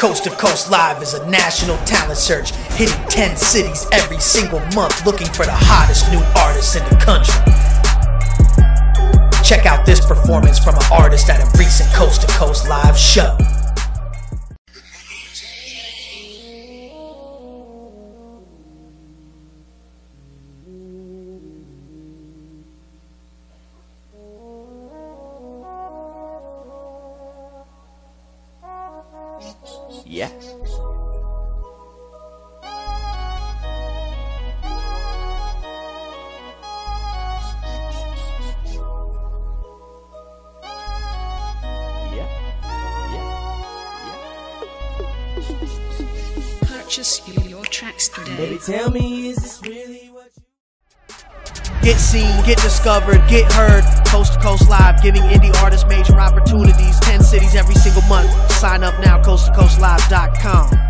Coast to Coast Live is a national talent search, hitting 10 cities every single month, looking for the hottest new artists in the country. Check out this performance from an artist at a recent Coast to Coast Live show. Yeah. Purchase your tracks today. Baby, tell me, is this really what you... Get seen, get discovered, get heard. Coast to Coast Live, giving indie artists major opportunities. 10 cities every single month. Sign up now, coast2coastlive.com.